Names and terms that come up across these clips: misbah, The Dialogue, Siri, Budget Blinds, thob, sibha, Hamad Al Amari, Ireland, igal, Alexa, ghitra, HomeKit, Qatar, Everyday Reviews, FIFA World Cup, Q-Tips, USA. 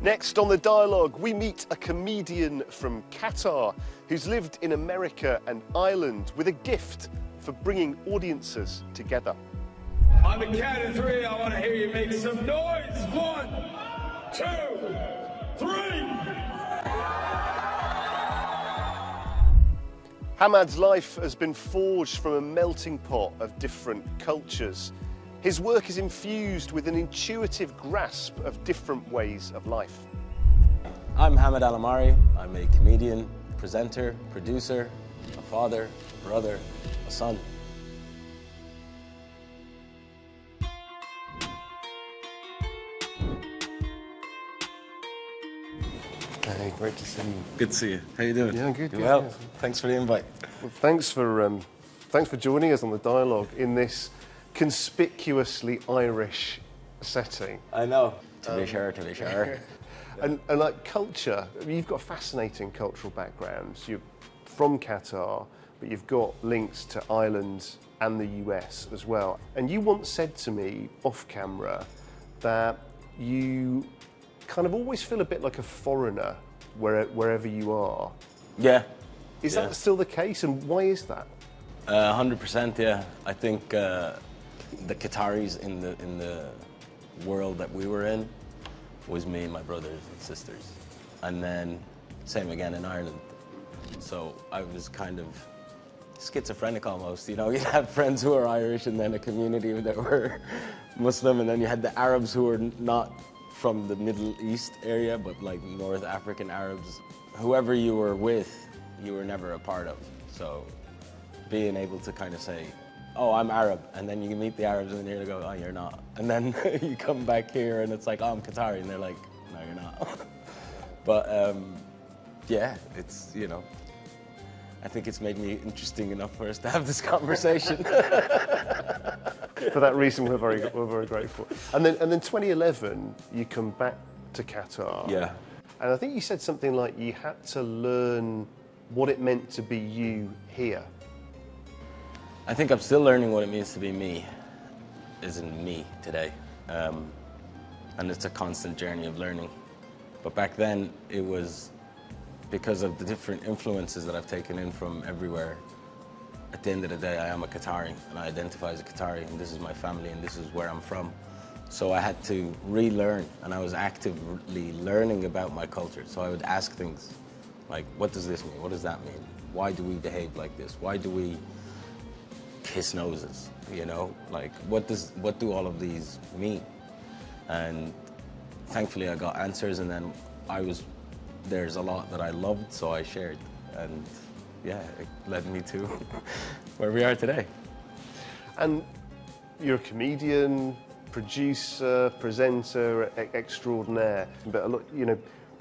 Next on The Dialogue, we meet a comedian from Qatar who's lived in America and Ireland with a gift for bringing audiences together. On the count of three, I want to hear you make some noise. 1, 2, 3. Hamad's life has been forged from a melting pot of different cultures. His work is infused with an intuitive grasp of different ways of life. I'm Hamad Al Amari. I'm a comedian, presenter, producer, a father, a brother, a son. Hey, great to see you. Good to see you. How you doing? Yeah, I'm good. Good. Well, thanks for the invite. Well, thanks for joining us on The Dialogue in this conspicuously Irish setting. I know. To be sure. And like culture, you've got a fascinating cultural background. You're from Qatar, but you've got links to Ireland and the US as well. And you once said to me off camera that you kind of always feel a bit like a foreigner wherever you are. Yeah. Is that still the case, and why is that? 100%, yeah. I think the Qataris in the world that we were in was me and my brothers and sisters, and then same again in Ireland. So I was kind of schizophrenic almost, you know. You had friends who were Irish, and then a community that were Muslim, and then you had the Arabs who were not from the Middle East area, but like North African Arabs. Whoever you were with, you were never a part of. So being able to kind of say, oh, I'm Arab, and then you meet the Arabs and they go, oh, you're not. And then you come back here and it's like, oh, I'm Qatari, and they're like, no, you're not. But yeah, it's, you know, I think it's made me interesting enough for us to have this conversation. For that reason, we're very grateful. And then 2011, you come back to Qatar. Yeah. And I think you said something like you had to learn what it meant to be you here. I think I'm still learning what it means to be me, isn't me today. And it's a constant journey of learning. But back then, it was because of the different influences that I've taken in from everywhere. At the end of the day, I am a Qatari, and I identify as a Qatari, and this is my family, and this is where I'm from. So I had to relearn, and I was actively learning about my culture. So I would ask things like, what does this mean? What does that mean? Why do we behave like this? Why do we kiss noses, you know? Like, what do all of these mean? And thankfully I got answers, and then there's a lot that I loved, so I shared, and yeah, it led me to where we are today. And you're a comedian, producer, presenter, extraordinaire, but a lot, you know,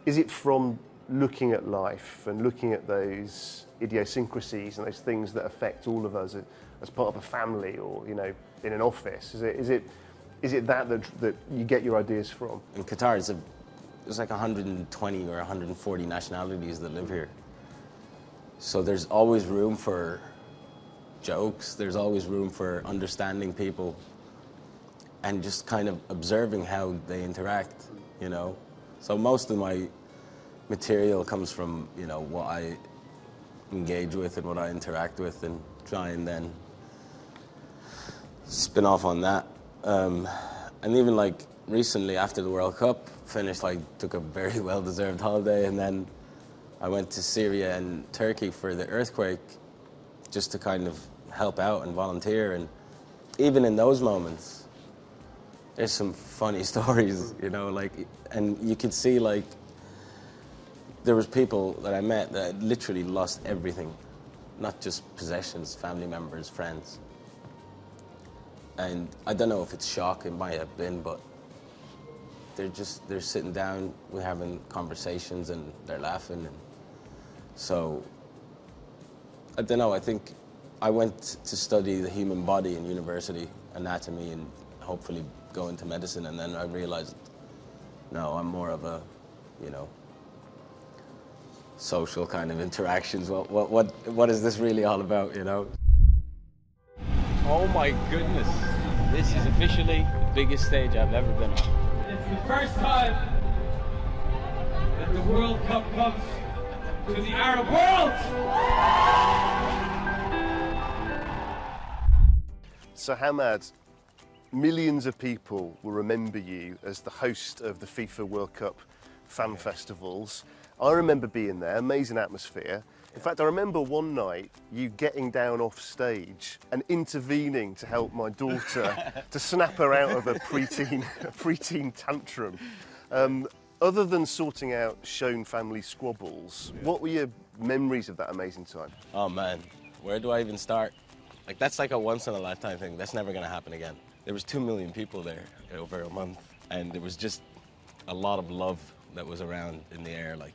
is it from looking at life and looking at those idiosyncrasies and those things that affect all of us as part of a family, or, you know, in an office? Is it that you get your ideas from? In Qatar, there's like 120 or 140 nationalities that live here. So there's always room for jokes. There's always room for understanding people and just kind of observing how they interact, you know? So most of my material comes from, you know, what I engage with and what I interact with, and try and then spin off on that. And even like recently after the World Cup finished, I took a very well-deserved holiday, and then I went to Syria and Turkey for the earthquake just to kind of help out and volunteer. And even in those moments, there's some funny stories, you know, like, and you could see, like, there was people that I met that had literally lost everything, not just possessions, family members, friends. And I don't know if it's shock, it might have been, but they're sitting down, we're having conversations, and they're laughing. And so, I don't know, I think I went to study the human body in university, anatomy, and hopefully go into medicine, and then I realized, no, I'm more of a, you know, social kind of interactions. What is this really all about, you know? Oh my goodness, this is officially the biggest stage I've ever been on. It's the first time World Cup comes to the Arab world! So Hamad, millions of people will remember you as the host of the FIFA World Cup fan festivals. I remember being there, amazing atmosphere. In fact, I remember one night you getting down off stage and intervening to help my daughter to snap her out of a preteen tantrum. Other than sorting out shown family squabbles, what were your memories of that amazing time? Oh man, where do I even start? Like, that's like a once in a lifetime thing. That's never gonna happen again. There was 2 million people there over a month, and there was just a lot of love that was around in the air. Like,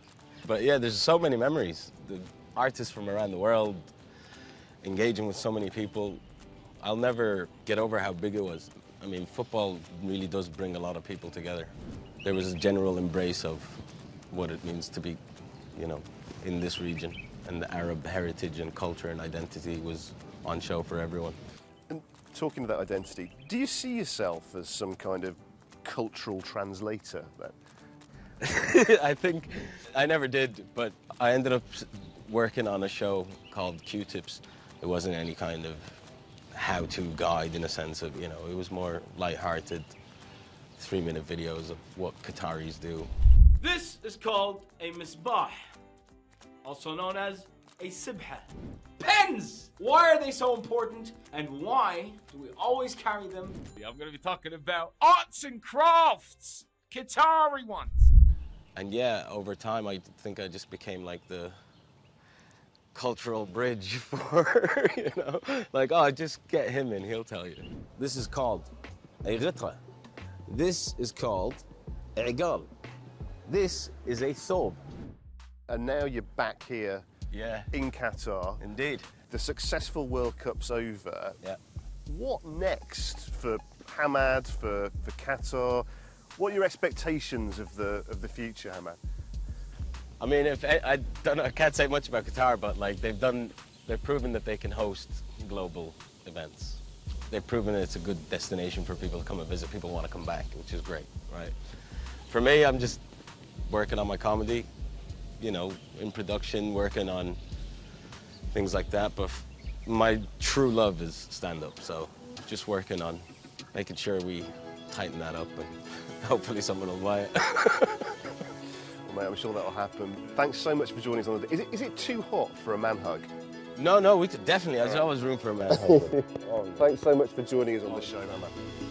but yeah, there's so many memories. The artists from around the world, engaging with so many people. I'll never get over how big it was. I mean, football really does bring a lot of people together. There was a general embrace of what it means to be, you know, in this region, and the Arab heritage and culture and identity was on show for everyone. And talking about identity, do you see yourself as some kind of cultural translator then? I think I never did, but I ended up working on a show called Q-Tips. It wasn't any kind of how-to guide in a sense of, you know, it was more light-hearted, 3-minute videos of what Qataris do. This is called a misbah, also known as a sibha. Pens! Why are they so important, and why do we always carry them? I'm gonna be talking about arts and crafts, Qatari ones. And yeah, over time, I think I just became like the cultural bridge for, you know, like, oh, just get him in, he'll tell you. This is called a ghitra. This is called igal. This is a thob. And now you're back here in Qatar. Indeed. The successful World Cup's over. Yeah. What next for Hamad, for Qatar? What are your expectations of the future, Hamad? I mean, if I don't know, I can't say much about Qatar, but like they've proven that they can host global events. They've proven that it's a good destination for people to come and visit. People want to come back, which is great, right? For me, I'm just working on my comedy, you know, in production, working on things like that. But my true love is stand-up, so just working on making sure we tighten that up, and hopefully someone will buy it. Well, mate, I'm sure that'll happen. Thanks so much for joining us on the... Is it too hot for a man hug? No, we definitely. There's always room for a man. Oh, thanks so much for joining us on the show, man.